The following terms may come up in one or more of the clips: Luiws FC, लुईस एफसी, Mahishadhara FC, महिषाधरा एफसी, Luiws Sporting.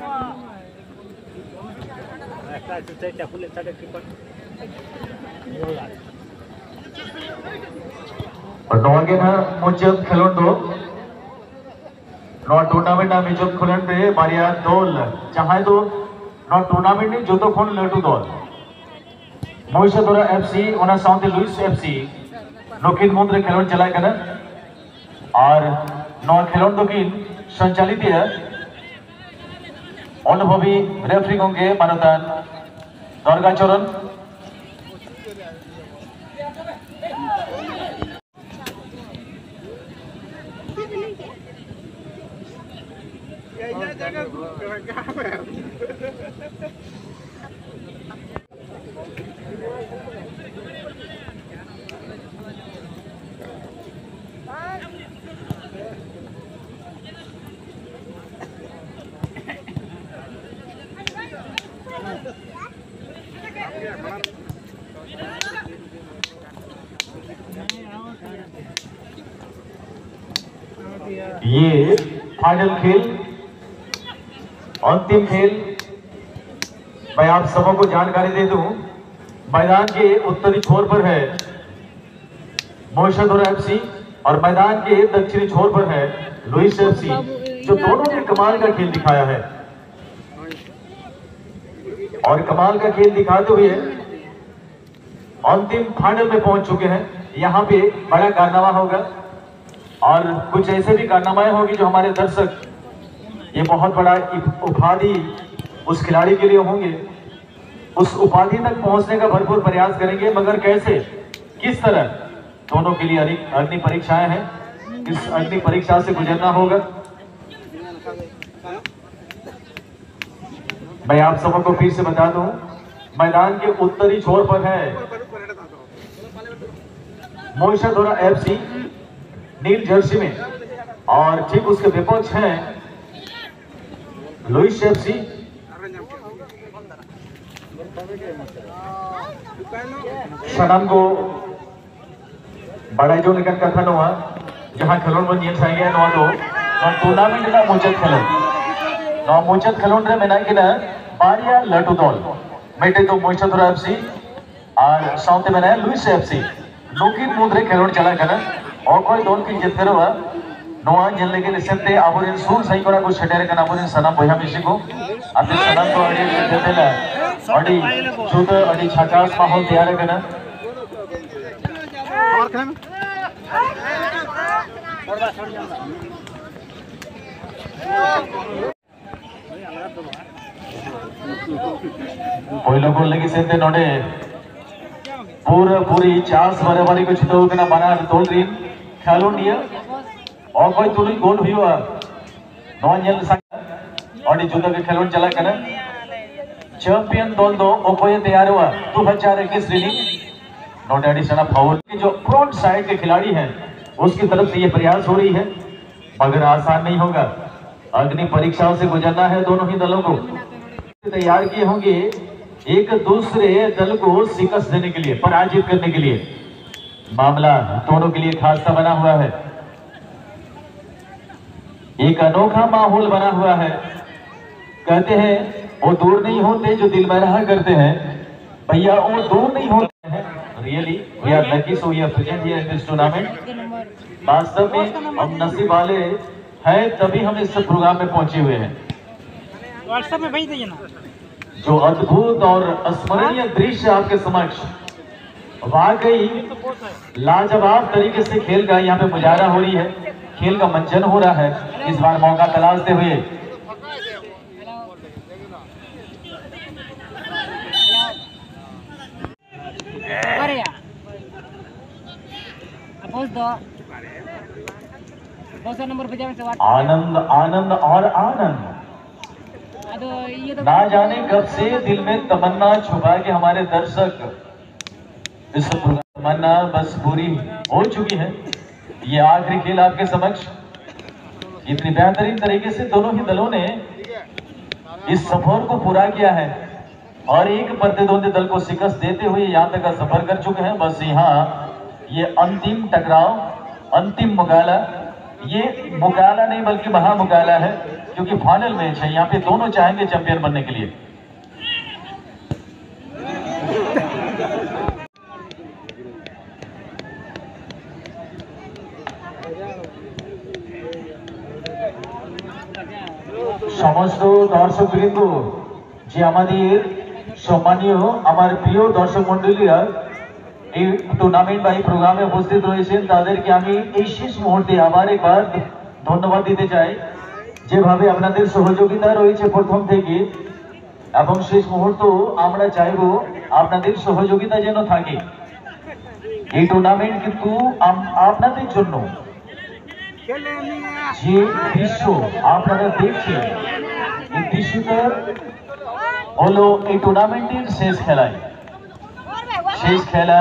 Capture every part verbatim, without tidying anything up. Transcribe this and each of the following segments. मुजब खेलो नॉ टूर्नामेंट मुजब खेल पे बारिया दल जहां दो नॉ टूर्नामेंट जो खन लाटू दल महिषाधरा एफसी ओना साउंड लुईस एफसी नकिन मुद्दे खेल चला और नॉ खेल दकिन संचालित अनुभवी रेफरी गंगे मानतान दर्गा चरण ये फाइनल खेल अंतिम खेल मैं आप सबको जानकारी दे दूं। मैदान के उत्तरी छोर पर है महिषाधरा एफसी और मैदान के दक्षिणी छोर पर है लुईस एफसी जो दोनों ने कमाल का खेल दिखाया है और कमाल का खेल दिखाते हुए अंतिम फाइनल में पहुंच चुके हैं। यहाँ पे बड़ा कारनामा होगा और कुछ ऐसे भी कारनामाएं होगी जो हमारे दर्शक ये बहुत बड़ा उपाधि उस खिलाड़ी के लिए होंगे। उस उपाधि तक पहुंचने का भरपूर प्रयास करेंगे मगर कैसे किस तरह दोनों के लिए अग्नि परीक्षाएं हैं। इस अग्नि परीक्षा से गुजरना होगा। मैं आप सबको फिर से बता दूं मैदान के उत्तरी छोर पर है महिषाधरा एफसी नील जर्सी में और ठीक उसके विपक्ष हैं लुईस एफसी। सनम को बड़ा जो लेकर कथन हुआ जहां खिलौन बन चाहिए नौ दो टूर्नामेंट ना मोचत खेलो नौ मोचत खिलौन रे मेना कि ना बारिया लटू दल बेटे तो महिषाधरा एफसी और साउथ में है लुईस एफसी लोकिन मुद्रे खिलौन चला कर और कोई दौल की जितने हुआ नोआ जल्ले के निश्चित आबोरेन सूर सही करा को छटेरे का आबोरेन सनम बोया मिशी को आते सनम तो अड़ी जितने ला अड़ी शुद्ध अड़ी छाकास माहौल तैयार है ना और क्या में पहले को लेके सेंटे नोडे पूरा पूरी चार्स बारे बारे कुछ तो उतना बना तोड़ रही खेलो नहीं और कोई तुरी गोल भी हुआ नॉन जल सकता और ये जुदा के खेलों चला करना चैंपियन दौल दो और कोई तैयार हुआ तो बच्चा रहे किस really not addition of foul की जो फ्रंट साइड के खिलाड़ी हैं उसकी तरफ से ये प्रयास हो रही है मगर आसान नहीं होगा। अग्नि परीक्षाओं से गुजरना है। दोनों ही दलों को तैयार किए होंगे एक दूसरे दल को शिकस्त देने के लिए पराजित करने के लिए। मामला दोनों के लिए खासा बना हुआ है। एक अनोखा माहौल बना हुआ है। कहते हैं वो दूर नहीं होते जो दिल में रहा करते हैं भैया वो दूर नहीं होते हैं। Really we are lucky so we are present here in this tournament. वास्तव में हम नसीब वाले हैं तभी हम इस प्रोग्राम में पहुंचे हुए हैं। व्हाट्सएप में भेज दीजिए ना जो अद्भुत और स्मरणीय दृश्य आपके समक्ष वाकई लाजवाब तरीके से खेल का यहाँ पे मुजाहरा हो रही है। खेल का मंचन हो रहा है। इस बार मौका तलाशते हुए आनंद आनंद और आनंद ना जाने कब से दिल में तमन्ना छुपा के हमारे दर्शक इस तमन्ना बस पूरी हो चुकी है। ये आखिरी खेल आपके समक्ष इतनी बेहतरीन तरीके से दोनों ही दलों ने इस सफर को पूरा किया है और एक प्रतिद्वंदी दल को शिकस्त देते हुए यहाँ तक का सफर कर चुके हैं। बस यहाँ ये अंतिम टकराव अंतिम मुकाबला ये मुकाला नहीं बल्कि महा मुकाला है, क्योंकि फाइनल मैच है। यहाँ पे दोनों चाहेंगे चैंपियन बनने के लिए। समस्त दर्शक वृंद जी हमारे सम्मानीय हमारे प्रिय दर्शक मंडलिया टूर्नामेंट बाई प्रोग्रामे उपस्थित रही तक हमें शेष मुहूर्ते आबार एक बार धन्यवाद दीते चाहिए जेभावे अपन सहयोगिता रही है प्रथम थेके एवं शेष मुहूर्त आमरा चाहबो अपन सहयोगिता जेन थाके। ये टूर्नामेंट किन्तु आपनादेर जन्य जे दृश्य आपनारा देखछेन दृश्यटा हलो ये टूर्नामेंटेर शेष खेला शेष खेला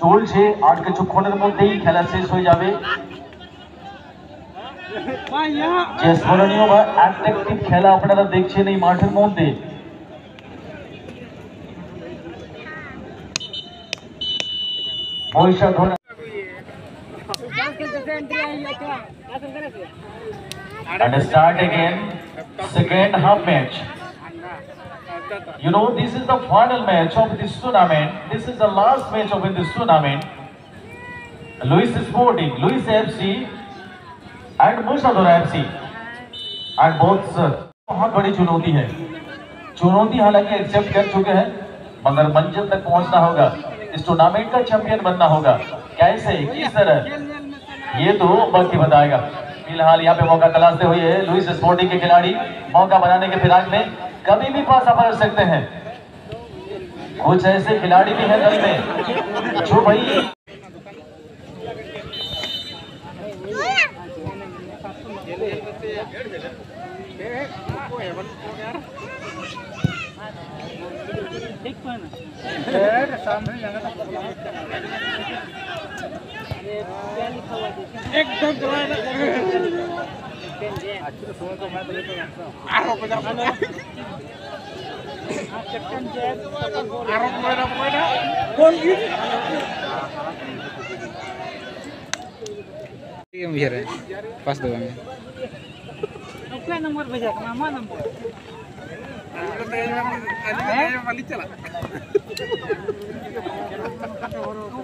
चलछे आर किछुक्षणेर मध्येई खेला शेष हो जाबे। जे स्मरणीय बा अट्रैक्टिव खेला आपनारा देखछेन एई माठेर मধ্যে महिषाधरा and start again second half match. You know, this is the final match of this tournament. This is the last match of this tournament. Luiws Sporting, Luiws F C, and Mahishadhara F C, and both बहुत बड़ी चुनौती है। चुनौती हालांकि accept कर चुके हैं, मगर मंजिल तक पहुंचना होगा, इस टूर्नामेंट का चैंपियन बनना होगा। कैसे, किस तरह, ये तो वक्त ही बताएगा। फिलहाल यहाँ पे मौका तलाशते हुए लुईस स्पोर्टिंग के खिलाड़ी मौका बनाने के फिराक में कभी भी पास पलट सकते हैं। कुछ ऐसे खिलाड़ी भी हैं दल में जो भाई एकदम नंबर साढ़े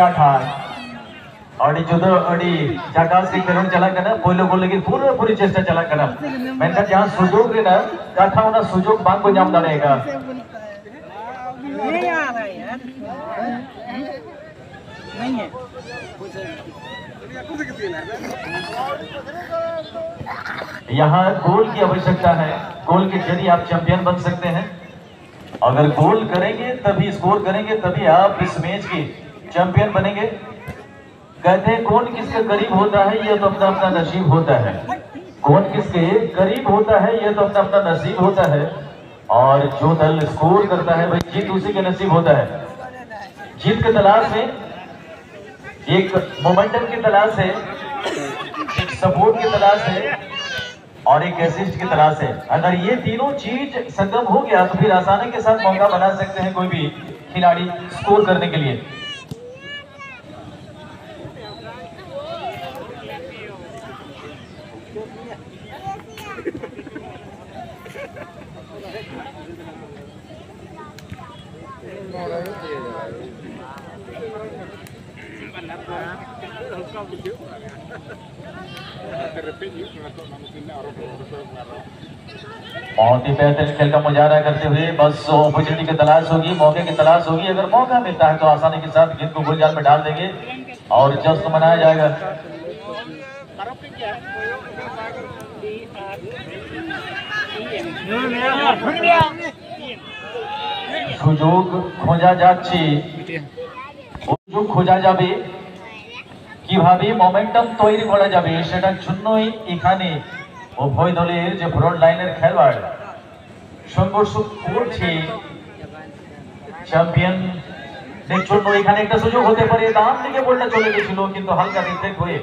आठ और जो अड़ी जगह से करण चला करना बोलो बोले की पूरा पूरी चेष्टा चला करना मैं कहता यहां सुजोग रे ना कथा होना सुजोग बांग को जाम डालेगा नहीं आ रहा यार नहीं है यहां गोल की आवश्यकता है। गोल के जरिए आप चैंपियन बन सकते हैं। अगर गोल करेंगे तभी स्कोर करेंगे तभी आप इस मैच के चैंपियन बनेंगे। कहते हैं कौन किसके करीब होता है ये तो अपना अपना नसीब होता है। कौन किसके करीब होता है ये तो अपना अपना नसीब होता है। और जो दल स्कोर करता है भाई जीत उसी के नसीब होता है। जीत के तलाश में एक मोमेंटम की तलाश है, एक सपोर्ट की तलाश है और एक असिस्ट की तलाश है। अगर ये तीनों चीज संगम हो गया तो फिर आसानी के साथ मौका बना सकते हैं कोई भी खिलाड़ी स्कोर करने के लिए। बहुत ही बेहतरीन खेल का मुजाहरा करते हुए बस अपॉर्चुनिटी की तलाश होगी, मौके की तलाश होगी। अगर मौका मिलता है तो आसानी के साथ गेंद को गोल जाल में डाल देंगे और जश्न मनाया जाएगा। सुजोग खोजा जाच्छे सुजोग खोजा जाबे কিভাবে মোমেন্টাম তৈরি করা যাবে সেটার জন্যই এখানে উভয় দলের যে ফ্রন্ট লাইনের খেলোয়াড় সংঘর্ষ করছে। চ্যাম্পিয়ন দের জন্য এখানে একটা সুযোগ হতে পারে। ডান দিকে বলটা চলে গিয়েছিল কিন্তু হালকা রিফ্লেক্ট হয়ে